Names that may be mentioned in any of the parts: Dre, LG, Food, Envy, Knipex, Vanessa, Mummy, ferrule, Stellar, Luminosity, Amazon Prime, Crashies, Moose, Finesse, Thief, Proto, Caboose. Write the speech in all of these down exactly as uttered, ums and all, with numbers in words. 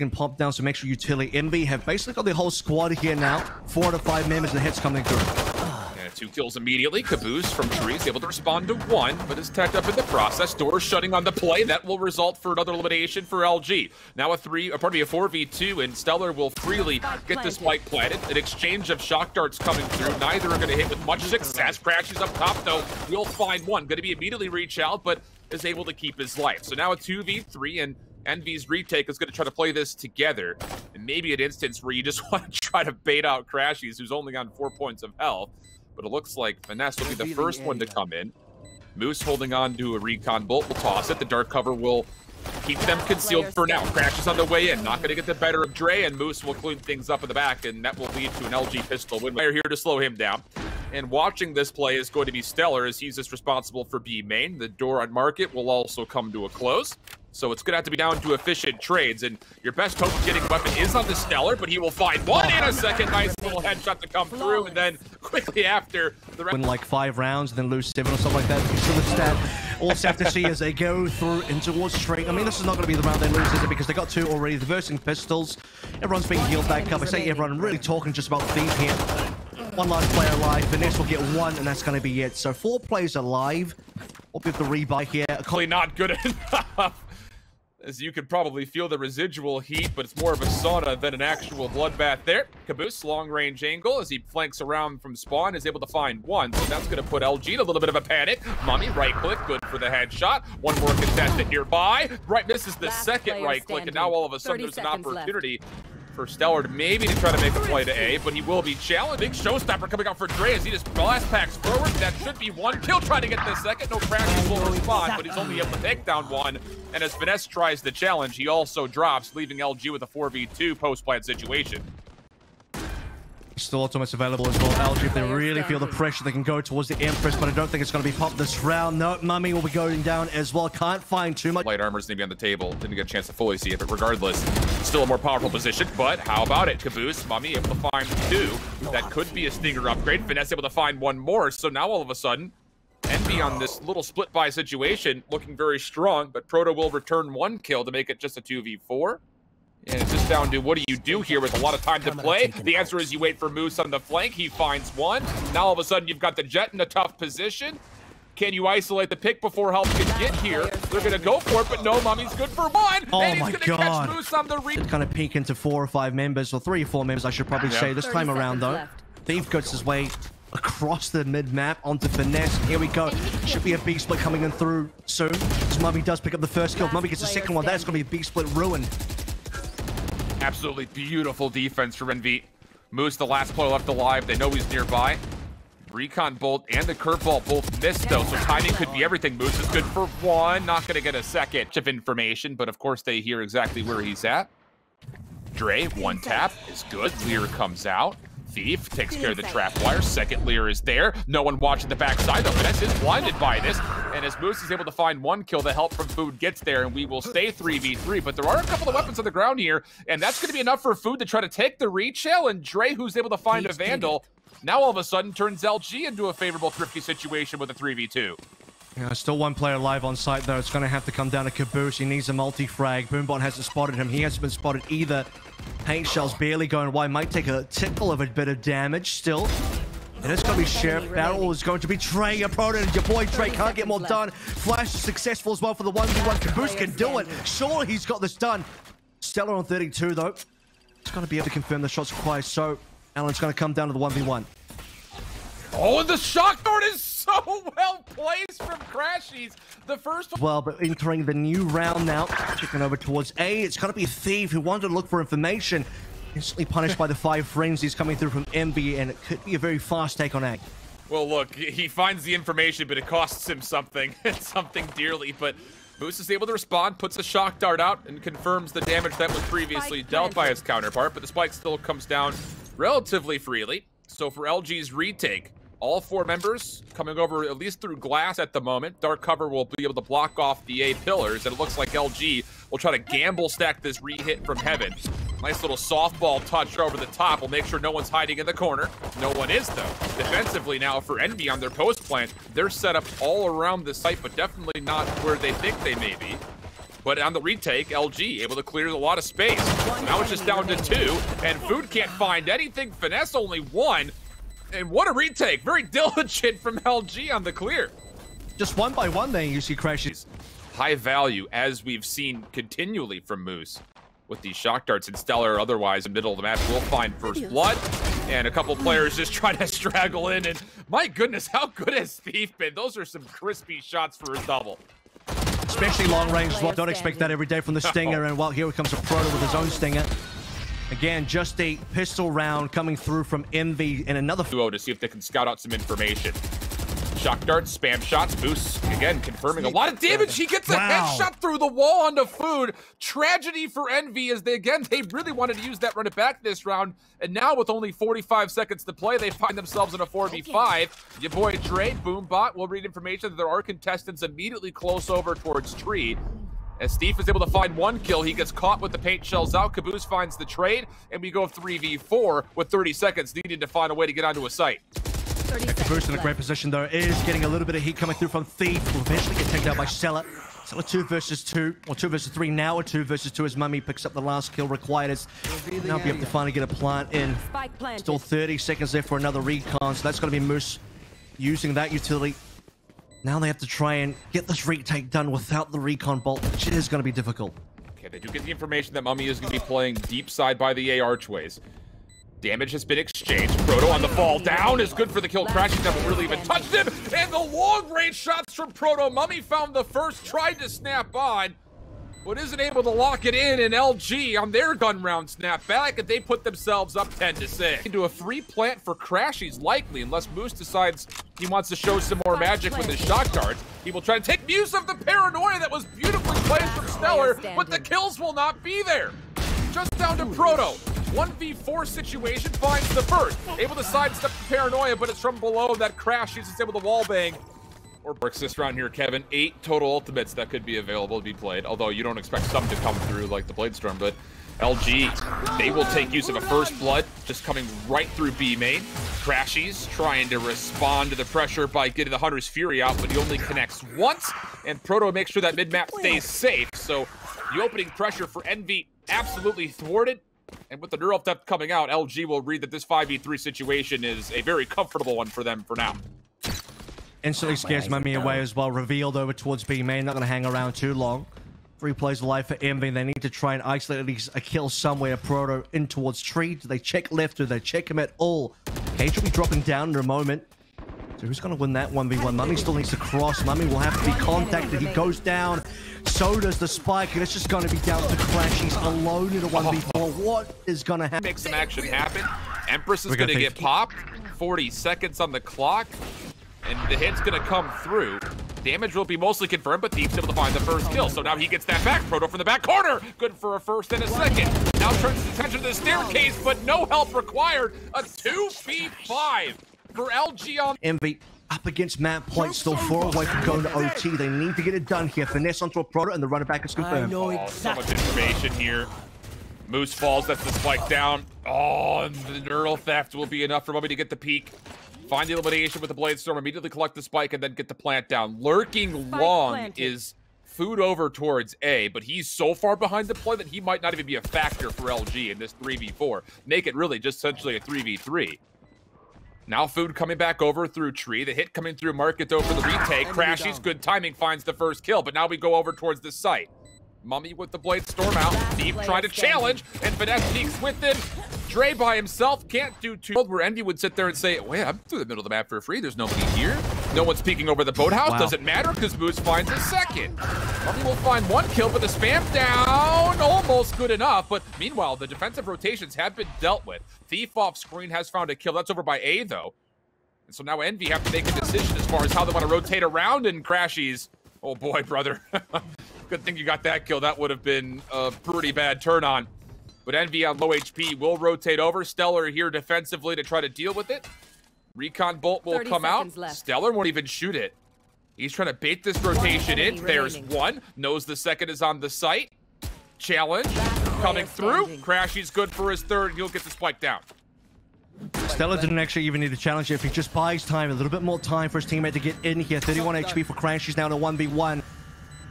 and pump down, so make sure you Tilly Envy have basically got the whole squad here now. Four to five members and the hits coming through. Yeah, two kills immediately. Caboose from Trees able to respond to one, but is tacked up in the process. Doors shutting on the play. That will result for another elimination for L G. Now a three, or pardon me, a four v two, and Stellar will freely get this spike planted. An exchange of shock darts coming through. Neither are going to hit with much success. Crashies up top, though. We'll find one. Going to be immediately reach out, but is able to keep his life. So now a two v three, and Envy's retake is going to try to play this together. And maybe an instance where you just want to try to bait out Crashies, who's only on four points of health. But it looks like Finesse will be the first one to come in. Moose holding on to a recon bolt will toss it. The dark cover will keep them concealed for now. Crashies on the way in. Not going to get the better of Dre, and Moose will clean things up in the back, and that will lead to an L G pistol win. They're here to slow him down. And watching this play is going to be Stellar, as he's just responsible for B main. The door on market will also come to a close. So it's going to have to be down to efficient trades, and your best hope of getting weapon is on the Stellar, but he will find one in a second. Nice little headshot to come through, and then quickly after the rest. Win like five rounds, and then lose seven or something like that. You still have all have to see as they go through and towards straight. I mean, this is not going to be the round they lose, is it? Because they got two already. The versing pistols. Everyone's being healed back up. I say everyone really talking just about Thief here. One last player alive. Vanessa will get one, and that's going to be it. So four players alive. We'll be able to rebuy here. Probably not good enough. As you can probably feel the residual heat, but it's more of a sauna than an actual bloodbath there. Caboose, long-range angle, as he flanks around from spawn, is able to find one. So that's going to put L G in a little bit of a panic. Mummy, right-click, good for the headshot. One more contestant nearby. Right, this is the Last second right-click, and now all of a sudden there's an opportunity left for Stellar to maybe to try to make a play to A, but he will be challenged. Big showstopper coming out for Dre as he just blast packs forward. That should be one kill, trying to get the second. No Crashies will respond, but he's only able to take down one. And as Finesse tries the challenge, he also drops, leaving L G with a four v two post-plant situation. Still automates available as well. L G, if they really feel the pressure, they can go towards the Empress, but I don't think it's going to be popped this round. No, Mummy will be going down as well. Can't find too much. Light armor's going to be on the table. Didn't get a chance to fully see it, but regardless, still a more powerful position. But how about it? Caboose, Mummy able to find two. That could be a Stinger upgrade. Finesse able to find one more. So now all of a sudden, Envy on this little split-buy situation, looking very strong, but Proto will return one kill to make it just a two v four. And it's just down to what do you do here with a lot of time to play? The answer is you wait for Moose on the flank. He finds one. Now all of a sudden you've got the Jet in a tough position. Can you isolate the pick before help can get here? They're going to go for it, but no, Mummy's good for one. Oh, and he's going to catch Moose on the re- kind of peek into four or five members, or three or four members, I should probably yeah. say. This time around, though, left. Thief cuts his way across the mid-map onto Finesse. Here we go. Should be a big split coming in through soon. So Mummy does pick up the first kill. Mummy gets the second one. That's going to be a big split ruined. Absolutely beautiful defense from Envy. Moose, the last player left alive. They know he's nearby. Recon bolt and the curveball both missed, though, so timing could be everything. Moose is good for one. Not going to get a second of information, but of course they hear exactly where he's at. Dre, one tap is good. Lear comes out. Thief takes care of the trap wire. Second Lear is there. No one watching the backside, though. Finesse is blinded by this. And as Moose is able to find one kill, the help from Food gets there, and we will stay three v three. But there are a couple of weapons on the ground here, and that's going to be enough for Food to try to take the retail. And Dre, who's able to find a Vandal, now all of a sudden turns L G into a favorable thrifty situation with a three v two. Yeah, still one player alive on site, though. It's going to have to come down to Caboose. He needs a multi-frag. Boombot hasn't spotted him. He hasn't been spotted either. Paint shells barely going wide. Might take a tickle of a bit of damage still. And it's going to be Sheriff. Battle is going to be Trey. Your opponent, your boy Trey can't get more done. Flash is successful as well for the one v one. Caboose can do it. Sure, he's got this done. Stellar on thirty-two, though. He's going to be able to confirm the shots required. So Alan's going to come down to the one v one. Oh, and the shock dart is so well placed from Crashies. The first well, but entering the new round now, kicking over towards A. It's going to be Thief, who wanted to look for information. Instantly punished by the five frenzies coming through from M B, and it could be a very fast take on A. Well, look, he finds the information, but it costs him something, something dearly. But Moose is able to respond, puts a shock dart out, and confirms the damage that was previously spike dealt by his counterpart. But the spike still comes down relatively freely. So for L G's retake, all four members coming over at least through glass at the moment. Dark cover will be able to block off the A pillars, and it looks like L G will try to gamble stack this re-hit from heaven. Nice little softball touch over the top. We'll make sure no one's hiding in the corner. No one is, though. Defensively now for Envy on their post plant, they're set up all around the site, but definitely not where they think they may be. But on the retake, L G able to clear a lot of space. Now it's just down to two, and Food can't find anything. Finesse only one. And what a retake. Very diligent from L G on the clear. Just one by one then you see Crashies. High value, as we've seen continually from Moose, with these shock darts and Stellar otherwise in the middle of the match. We'll find first blood, and a couple players just trying to straggle in, and my goodness, how good has Thief been? Those are some crispy shots for his double. Especially long range as well. Don't expect that every day from the Stinger, and well, here comes a Proto with his own Stinger. Again, just a pistol round coming through from Envy and another duo to see if they can scout out some information. Shock darts, spam shots, Moose, again, confirming a lot of damage. He gets a wow. headshot through the wall onto Food. Tragedy for Envy as they, again, they really wanted to use that run it back this round. And now with only forty-five seconds to play, they find themselves in a four v five. Your boy Dre, Boombot, will read information that there are contestants immediately close over towards Tree. As Thief is able to find one kill, he gets caught with the paint shells out. Caboose finds the trade, and we go three v four with thirty seconds needed to find a way to get onto a site. Caboose in a great position though, is getting a little bit of heat coming through from Thief. Will eventually get taken out by Stellar. Stellar two versus two, or two versus three now, or two versus two as Mummy picks up the last kill required. As now be able to finally get a plant in. Still thirty seconds there for another recon, so that's going to be Moose using that utility. Now they have to try and get this retake done without the recon bolt, which is going to be difficult. Okay, they do get the information that Mummy is going to be playing deep side by the A archways. Damage has been exchanged. Proto on the fall down is good for the kill. Crashies never really even touched him. And the long-range shots from Proto. Mummy found the first, tried to snap on, but isn't able to lock it in. And L G on their gun round snap back, and they put themselves up ten to six. Into a free plant for Crashies, likely, unless Moose decides he wants to show some more magic with his shock darts. He will try to take Muse of the paranoia that was beautifully played from Stellar, but the kills will not be there. Just down to Proto. one v four situation, finds the first. Able to sidestep the paranoia, but it's from below that Crashies is able to wallbang. Or works this round here, Kevin. Eight total ultimates that could be available to be played, although you don't expect some to come through like the Bladestorm, but L G, they will take use of a first blood, just coming right through B main. Crashies trying to respond to the pressure by getting the Hunter's Fury out, but he only connects once, and Proto makes sure that mid-map stays safe, so the opening pressure for Envy absolutely thwarted. And with the neural depth coming out, L G will read that this five v three situation is a very comfortable one for them for now. Instantly scares Mummy away as well. Revealed over towards B main. Not going to hang around too long. Three plays of life for Envy. They need to try and isolate at least a kill somewhere. Proto in towards Tree. Do they check left? Do they check him at all? Cage will be dropping down in a moment. So who's going to win that one v one? Mummy still needs to cross. Mummy will have to be contacted. He goes down. So does the spike. And it's just going to be down to Crashies alone in a one v four. What is going to happen? Make some action happen. Empress is going to get popped. forty seconds on the clock. And the hit's going to come through. Damage will be mostly confirmed, but Thief's able to find the first kill. So now he gets that back. Proto from the back corner. Good for a first and a second. Now turns his attention to the staircase, but no help required. A two v five. For L G on Envy up against map point, still four away from going to O T. They need to get it done here. Finesse onto a Proto, and the runner back is confirmed. I know exactly. Oh, so much information here. Moose falls, that's the spike down. Oh, and the neural theft will be enough for Mummy to get the peak. Find the elimination with the Bladestorm, immediately collect the spike, and then get the plant down. Lurking long is Food over towards A, but he's so far behind the play that he might not even be a factor for L G in this three v four. Make it really just essentially a three v three. Now Food coming back over through Tree. The hit coming through Market though for the retake. Crashies, good timing, finds the first kill. But now we go over towards the site. Mummy with the Bladestorm out. Thief trying to challenge. And Finesse peeks with him. Dre by himself can't do too well. Where Envy would sit there and say, wait, I'm through the middle of the map for free. There's nobody here. No one's peeking over the boathouse. Wow. Doesn't matter because Moose finds a second. Mummy will find one kill, but the spam down almost good enough. But meanwhile, the defensive rotations have been dealt with. Thief off screen has found a kill. That's over by A though. And so now Envy have to make a decision as far as how they want to rotate around, and Crashies. Oh boy, brother. Good thing you got that kill. That would have been a pretty bad turn on. But Envy on low H P will rotate over. Stellar here defensively to try to deal with it. Recon bolt will come out. Left. Stellar won't even shoot it. He's trying to bait this rotation in. Remaining. There's one. Knows the second is on the site. Challenge coming through. Crashies good for his third. He'll get the spike down. Stellar didn't actually even need to challenge it. If he just buys time, a little bit more time for his teammate to get in here. thirty-one H P for Crashies now in a one v one.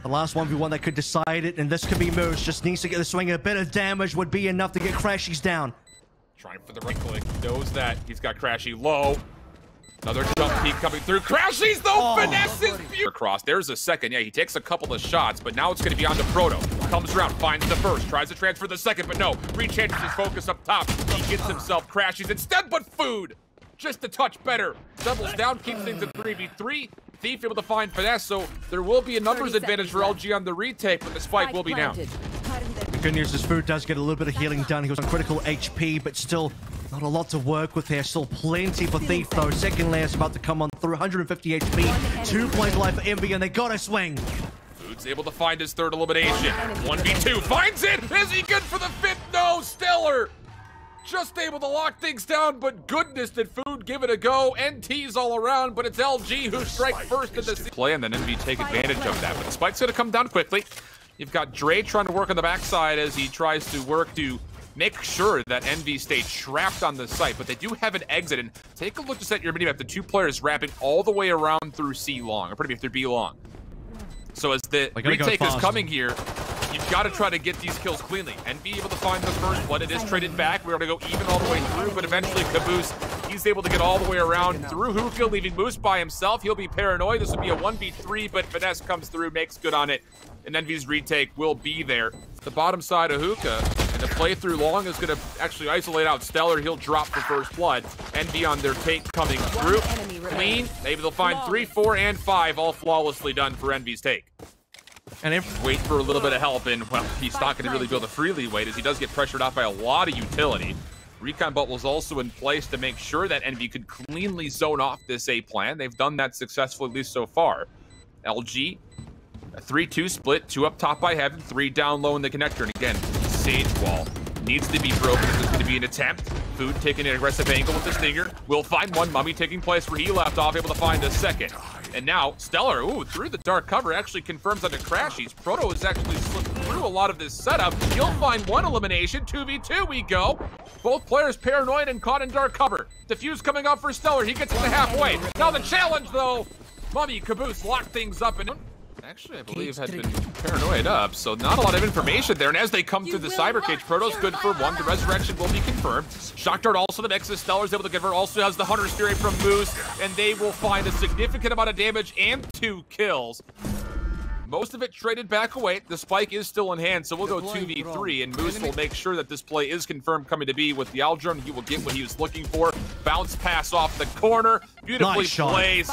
The last one v one that could decide it, and this could be Moose. Just needs to get the swing. A bit of damage would be enough to get Crashies down. Trying for the right click. Knows that. He's got Crashy low. Another jump peek coming through. Crashies though! Oh, Finesse is beautiful! Across. There's a second. Yeah, he takes a couple of shots, but now it's going to be on to Proto. Comes around, finds the first, tries to transfer the second, but no. Rechanges his focus up top. He gets himself Crashies instead, but Food! Just a touch better. Doubles down, keeps things at three v three. Thief able to find Finesse, so there will be a numbers advantage for L G on the retake, but the spike will be down. The good news is Food does get a little bit of healing done. He was on critical H P, but still not a lot to work with here. Still plenty for Thief, though. Second layer's about to come on through. one hundred fifty H P, two points life for Envy, and they got a swing. Food's able to find his third elimination. one v two, finds it! Is he good for the fifth? No, Stellar! Just able to lock things down, but goodness did Food give it a go. N Ts all around, but it's L G who strikes first in the play, and then Envy take advantage of that. But the spike's gonna come down quickly. You've got Dre trying to work on the backside as he tries to work to make sure that Envy stay trapped on the site, but they do have an exit. And take a look just at your minimap. The two players wrapping all the way around through C long, or pretty much through B long. So as the retake is coming here, you've got to try to get these kills cleanly. Envy able to find the first one. It is traded back. We're going to go even all the way through, but eventually Caboose, he's able to get all the way around through Hookah, leaving Moose by himself. He'll be paranoid. This will be a one v three, but Finesse comes through, makes good on it, and Envy's retake will be there. The bottom side of Hookah, and the play through long is going to actually isolate out Stellar. He'll drop the first blood. Envy on their take coming through. Clean. Maybe they'll find three, four, and five, all flawlessly done for Envy's take. And if wait for a little bit of help, and well, he's not going to really be able to freely wait as he does get pressured out by a lot of utility. Recon bubble is also in place to make sure that Envy could cleanly zone off this A plan. They've done that successfully, at least so far. L G, a three two split, two up top by Heaven, three down low in the connector. And again, Sage Wall needs to be broken if there's going to be an attempt. Food taking an aggressive angle with the Stinger. Will find one. Mummy taking place where he left off, able to find a second. And now, Stellar, ooh, through the dark cover, actually confirms onto Crashies. Proto has actually slipped through a lot of this setup. He'll find one elimination. two v two we go. Both players paranoid and caught in dark cover. Diffuse coming up for Stellar. He gets it to halfway. Now the challenge, though. Mummy, Caboose locked things up and... Actually, I believe had been paranoid up, so not a lot of information there. And as they come you through the cyber cage, Proto's good for one. The resurrection will be confirmed. Shock Dart also the Nexus. Stellar's able to convert. Also has the Hunter's Fury from Moose, and they will find a significant amount of damage and two kills. Most of it traded back away. The spike is still in hand, so we'll go two v three, and Moose will make sure that this play is confirmed coming to be with the Aldrin. He will get what he was looking for. Bounce pass off the corner. Beautifully placed.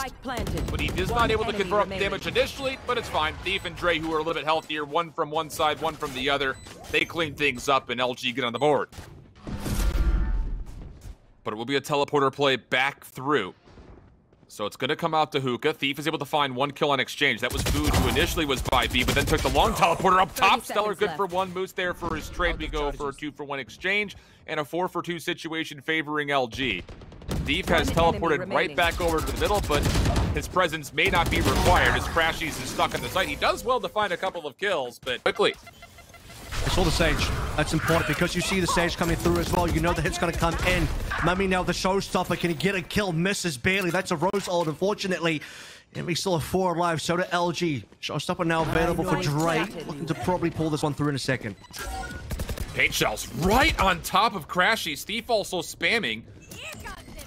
But he is not able to convert damage initially, but it's fine. Thief and Dre, who are a little bit healthier, one from one side, one from the other. They clean things up, and L G get on the board. But it will be a teleporter play back through. So it's going to come out to Hookah. Thief is able to find one kill on exchange. That was Food, who initially was by B, but then took the long teleporter up top. Stellar good left for one. Moose there for his trade. We go for a two for one exchange and a four for two situation favoring L G. Thief has teleported right back over to the middle, but his presence may not be required as Crashies is stuck on the site. He does well to find a couple of kills, but quickly. I saw the Sage. That's important because you see the Sage coming through as well. You know the hit's going to come in. Mummy now the showstopper. Can he get a kill? Misses barely. That's a Rose ult, unfortunately. And we still have four alive. So to L G. Showstopper now available for Dre. Looking to probably pull this one through in a second. Paint shells right on top of Crashies. Thief also spamming.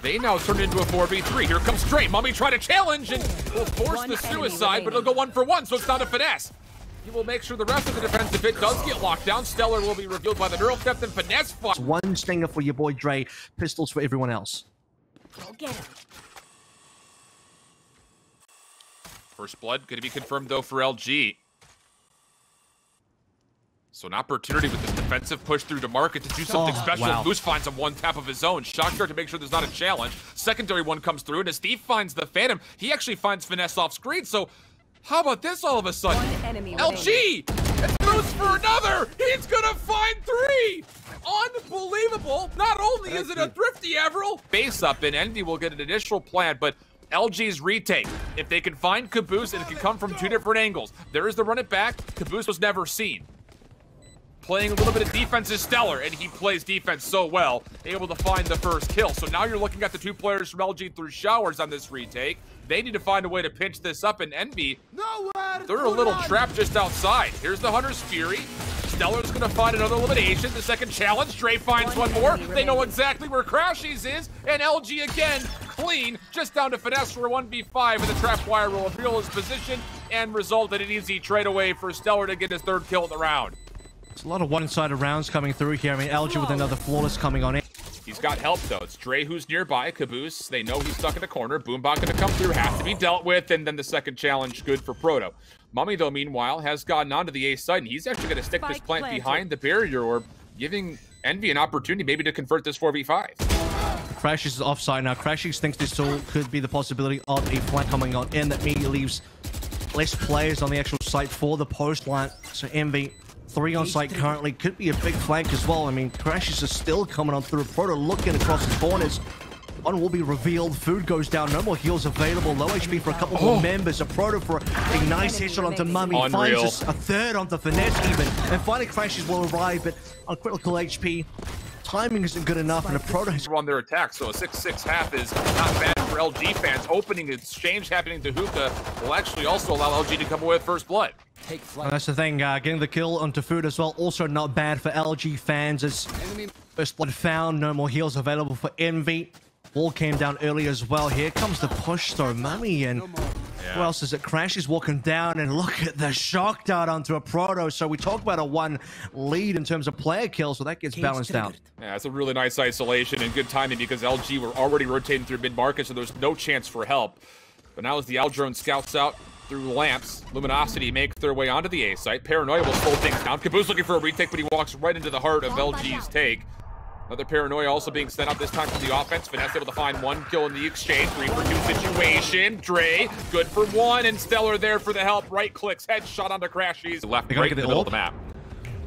They now turn into a four v three. Here comes Dre. Mummy try to challenge and will force the suicide, but it'll go one for one, so it's not a Finesse. He will make sure the rest of the defense, if it does get locked down, Stellar will be revealed by the neural theft and Finesse fight. One Stinger for your boy Dre, pistols for everyone else. Go get him. First blood going to be confirmed, though, for L G. So an opportunity with this defensive push through to market to do something oh, special. Wow. Moose finds him one tap of his own. Shock Dart to make sure there's not a challenge. Secondary one comes through, and as Steve finds the Phantom, he actually finds Finesse off screen, so... How about this all of a sudden? L G! It's Moose for another! He's gonna find three! Unbelievable! Not only is it a thrifty Avril, base up and Envy will get an initial plant, but L G's retake. If they can find Caboose, and it can come from two different angles. There is the run it back. Caboose was never seen. playing a little bit of defense is Stellar, and he plays defense so well, able to find the first kill. So now you're looking at the two players from L G through showers on this retake. They need to find a way to pinch this up, and Envy, they're a little trapped just outside. Here's the Hunter's Fury. Stellar's gonna find another elimination. The second challenge, Dre finds one more. They know exactly where Crashies is, and L G again, clean, just down to Finesse for a one v five, and the trap wire will reveal his position and result in an easy trade away for Stellar to get his third kill of the round. It's a lot of one-sided rounds coming through here. I mean, L G with another flawless coming on in. He's got help, though. It's Dre who's nearby. Caboose, they know he's stuck in the corner. Boombot gonna come through, has to be dealt with, and then the second challenge, good for Proto. Mummy, though, meanwhile, has gotten onto the A side, and he's actually gonna stick this plant behind the barrier, or giving Envy an opportunity maybe to convert this four v five. Crashies is offside now. Crashies thinks this tool could be the possibility of a plant coming on in. That immediately leaves less players on the actual site for the post line. So Envy, three on site currently, could be a big flank as well. I mean, Crashies is still coming on through. Proto looking across the corners. One will be revealed. Food goes down. No more heals available. Low H P for a couple oh. more members. A Proto for a nice headshot onto Mummy. Unreal. Finds a, a third onto Finesse even. And finally, Crashies will arrive, but on critical H P, timing isn't good enough, and a Proto has run their attack. So a six six half is not bad for L G fans. Opening exchange happening to Hookah will actually also allow L G to come away with first blood. Take flight. And that's the thing, uh, getting the kill onto Food as well, also not bad for L G fans. As first blood found, no more heals available for Envy. Wall came down early as well. Here comes the push though, Mummy, and yeah. Who else is it? Crashies walking down, and look at the shock dart onto a Proto. So we talk about a one lead in terms of player kills, so that gets balanced out. Yeah, that's a really nice isolation and good timing, because L G were already rotating through mid-market, so there's no chance for help. But now as the Aldrone scouts out through lamps, Luminosity make their way onto the A site. Paranoia will slow things down. Caboose looking for a retake, but he walks right into the heart of L G's take. Another Paranoia also being sent up, this time from the offense. Vanessa able to find one kill in the exchange. Three for two situation. Dre, good for one. And Stellar there for the help. Right clicks, headshot onto Crashies. Left right in the middle of the map.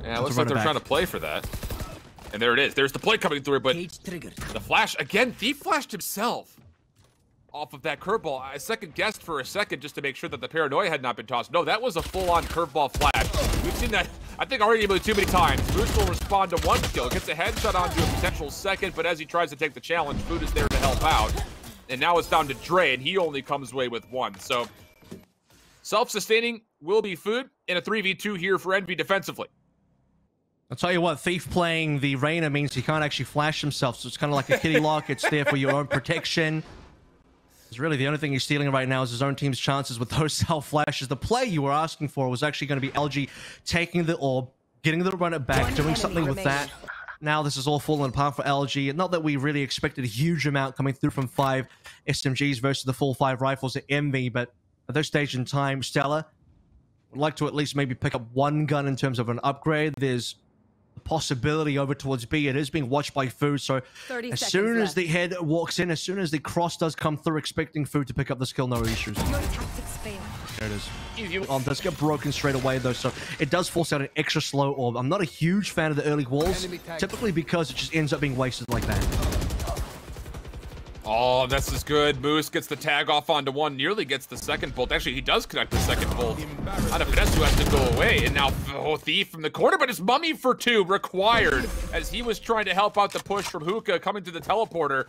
Yeah, it looks like they're trying to play for that. And there it is. There's the play coming through, but the flash, again, Thief flashed himself off of that curveball. I second guessed for a second just to make sure that the Paranoia had not been tossed. No, that was a full-on curveball flash. We've seen that, I think, already too many times. Moose will respond to one kill, gets a headshot onto a potential second, but as he tries to take the challenge, Food is there to help out. And now it's down to Dre, and he only comes away with one. So self-sustaining will be Food in a three v two here for Envy defensively. I'll tell you what, Thief playing the Reyna means he can't actually flash himself, so it's kind of like a kitty lock. It's there for your own protection. It's really the only thing he's stealing right now is his own team's chances with those self-flashes. The play you were asking for was actually going to be L G taking the orb, getting the runner back, doing something with that. Now this is all falling apart for L G. Not that we really expected a huge amount coming through from five S M Gs versus the full five rifles at Envy, but at this stage in time, Stellar would like to at least maybe pick up one gun in terms of an upgrade. There's possibility over towards B. It is being watched by Food, so as soon left. as the head walks in, as soon as the cross does come through, expecting Food to pick up this kill, no issues. There it is. Oh, does get broken straight away though, so it does force out an extra slow orb. I'm not a huge fan of the early walls, typically because it just ends up being wasted like that. Oh, this is good. Moose gets the tag off onto one, nearly gets the second bolt. Actually, he does connect the second bolt. Out of Vanessa, who has to go away, and now oh, Thief from the corner, but it's Mummy for two required as he was trying to help out the push from Hookah coming to the teleporter.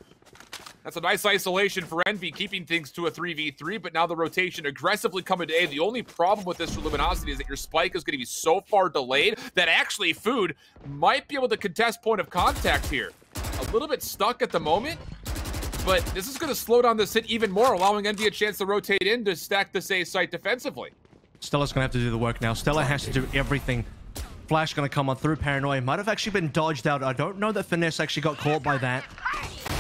That's a nice isolation for Envy, keeping things to a three v three, but now the rotation aggressively coming to A. The only problem with this for Luminosity is that your spike is going to be so far delayed that actually Food might be able to contest point of contact here. A little bit stuck at the moment, but this is going to slow down this hit even more, allowing Envy a chance to rotate in to stack this A site defensively. Stella's going to have to do the work now. Stellar has to do everything. Flash going to come on through. Paranoia might have actually been dodged out. I don't know that Finesse actually got caught by that.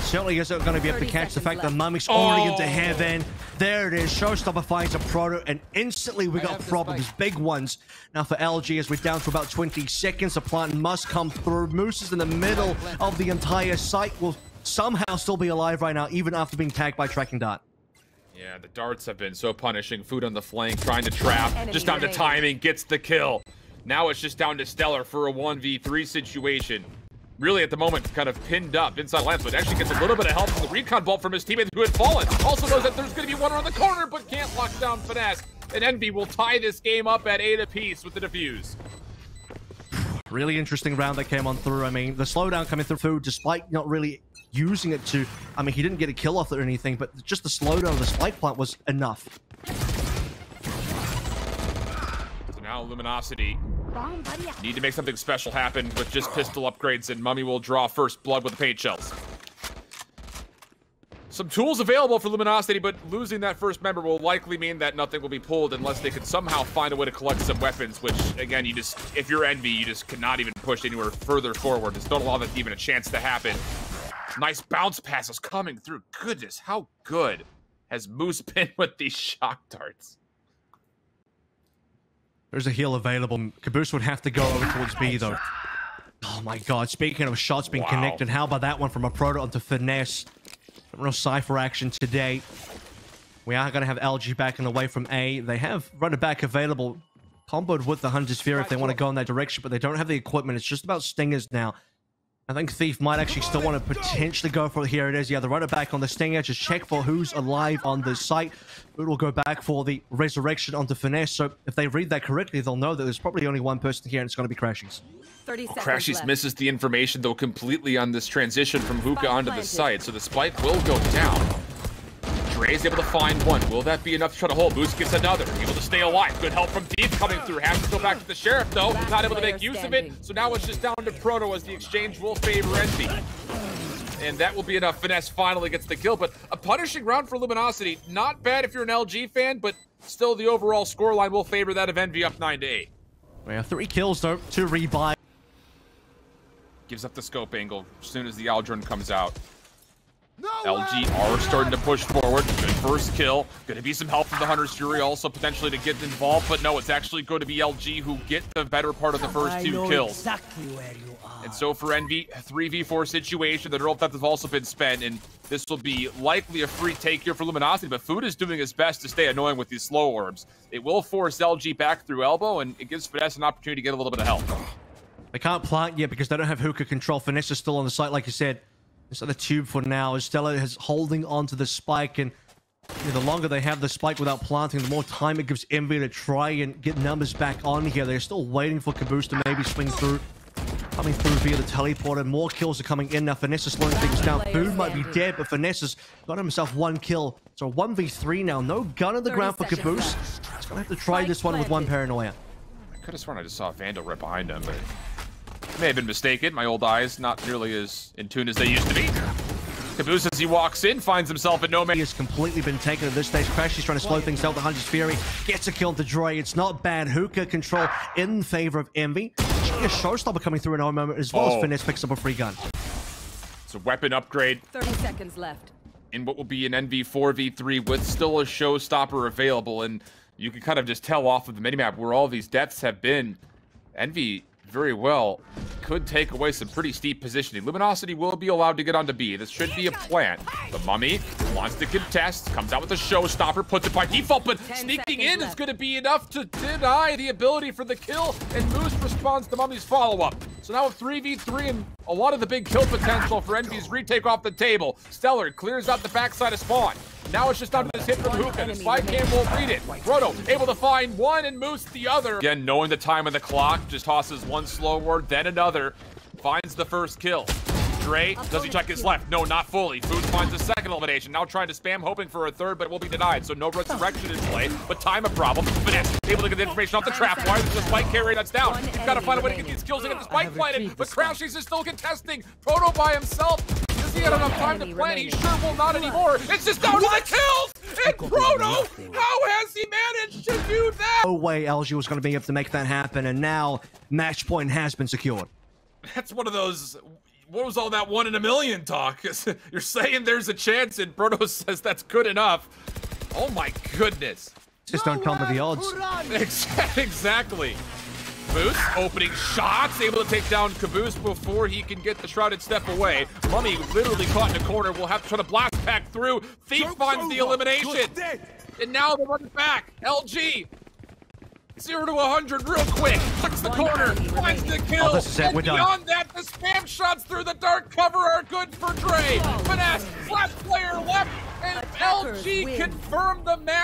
Certainly isn't going to be able to catch the fact left. that Mummy's oh. already into heaven. There it is. Showstopper finds a Proto, and instantly we got problems. Big ones. Now for L G, as we're down for about twenty seconds, the plant must come through. Moose is in the middle of the entire site. Will somehow still be alive right now, even after being tagged by Tracking Dart. Yeah, the darts have been so punishing. Food on the flank, trying to trap. Enemy just down to timing, gets the kill. Now it's just down to Stellar for a one v three situation. Really, at the moment, kind of pinned up inside lamps, but actually gets a little bit of help from the recon ball from his teammate who had fallen. Also knows that there's going to be one around the corner, but can't lock down Finesse. And Envy will tie this game up at eight apiece with the defuse. Really interesting round that came on through. I mean, the slowdown coming through Food, despite not really using it to... I mean, he didn't get a kill off or anything, but just the slowdown of the spike plant was enough. So now Luminosity need to make something special happen with just pistol upgrades, and Mummy will draw first blood with the paint shells. Some tools available for Luminosity, but losing that first member will likely mean that nothing will be pulled unless they can somehow find a way to collect some weapons, which, again, you just, if you're Envy, you just cannot even push anywhere further forward. Just don't allow that even a chance to happen. Nice bounce passes coming through. Goodness, how good has Moose been with these shock darts? There's a heal available. Caboose would have to go over towards B, though. Oh, my God. Speaking of shots being wow. connected, how about that one from a Proto onto Finesse? No cypher action today. We are going to have L G backing away from A. They have runner back available, comboed with the Hunter's Fear if they want to go in that direction, but they don't have the equipment. It's just about stingers now. I think Thief might actually still want to potentially go for it. Here it is. Yeah, the runner back on the stinger. Just check for who's alive on the site. It will go back for the resurrection onto Finesse. So if they read that correctly, they'll know that there's probably only one person here, and it's going to be Crashies. Oh, Crashies misses the information, though, completely on this transition from Hookah onto planted. the site, so the spike will go down. Dre's able to find one. Will that be enough to try to hold? Moose gets another. Able to stay alive. Good help from Thief coming through. Has to go back to the Sheriff, though. Last Not able to make use standing. of it, so now it's just down to Proto as the exchange will favor Envy. And that will be enough. Finesse finally gets the kill, but a punishing round for Luminosity. Not bad if you're an L G fan, but still the overall scoreline will favor that of Envy, up nine to eight. We have three kills, though, two rebuy. Gives up the scope angle as soon as the Aldrin comes out. No L G way. are starting to push forward. Good first kill. Going to be some help from the Hunter's Fury also potentially to get involved, but no, it's actually going to be L G who get the better part of the first I two know kills. Exactly where you are. And so for Envy, a three v four situation. The neural theft has also been spent, and this will be likely a free take here for Luminosity, but Food is doing his best to stay annoying with these slow orbs. It will force L G back through elbow, and it gives Finesse an opportunity to get a little bit of help. They can't plant yet because they don't have Hookah control. Finesse is still on the site, like you said. It's on the tube for now. As Stellar is holding on to the spike, and you know, the longer they have the spike without planting, the more time it gives Envy to try and get numbers back on here. They're still waiting for Caboose to maybe swing through. Coming through via the teleporter. More kills are coming in now. Finesse is slowing things down. Food might be dead, but Finesse has got himself one kill. So one v three now. No gun on the ground for Caboose. He's going to have to try this one with one paranoia. I could have sworn I just saw Vandal right behind him, but... may have been mistaken. My old eyes not nearly as in tune as they used to be. Caboose, as he walks in, finds himself in no man. He has completely been taken at this stage. Crashies trying to slow things down. The Hunter's Fury gets a kill to Dre. It's not bad. Hookah control in favor of Envy. A showstopper coming through in our moment, as well oh. as Finesse picks up a free gun. It's a weapon upgrade. thirty seconds left. In what will be an Envy four v three with still a showstopper available, and you can kind of just tell off of the minimap where all these deaths have been. Envy very well could take away some pretty steep positioning. Luminosity will be allowed to get onto B. This should be a plant. The Mummy wants to contest, comes out with a showstopper, puts it by default, but sneaking in left. is going to be enough to deny the ability for the kill, and Moose responds to Mummy's follow-up. So now a three v three and a lot of the big kill potential for Envy's retake off the table. Stellar clears out the backside of spawn. Now it's just down to this hit from Hookah, and his five cam will read it. Proto able to find one and Moose the other. Again, knowing the time of the clock, just tosses one slow word, then another. Finds the first kill. Dre, does he check his left? No, not fully. Food finds a second elimination. Now trying to spam, hoping for a third, but it will be denied. So no resurrection in play, but time a problem. Finesse able to get the information off the trap wire. There's a spike carry that's down. You've got to find a way to get these kills and get the spike planted, but Crashies is still contesting. Proto by himself. He had enough time to plan. He sure will not anymore. It's just down to the kills. And Proto, how has he managed to do that? No way L G was going to be able to make that happen, and now match point has been secured. That's one of those. What was all that one in a million talk? You're saying there's a chance, and Proto says that's good enough. Oh my goodness! Just don't come with the odds. Exactly. Caboose opening shots, able to take down Caboose before he can get the shrouded step away. Mummy literally caught in a corner. We'll have to try to blast back through. Thief Joke's finds over. the elimination. And now they run back. L G. zero to one hundred real quick. Tucks the corner. Finds the kill. Oh, and beyond that, the spam shots through the dark cover are good for Dre. Finesse, slash player left, and L G confirmed the match.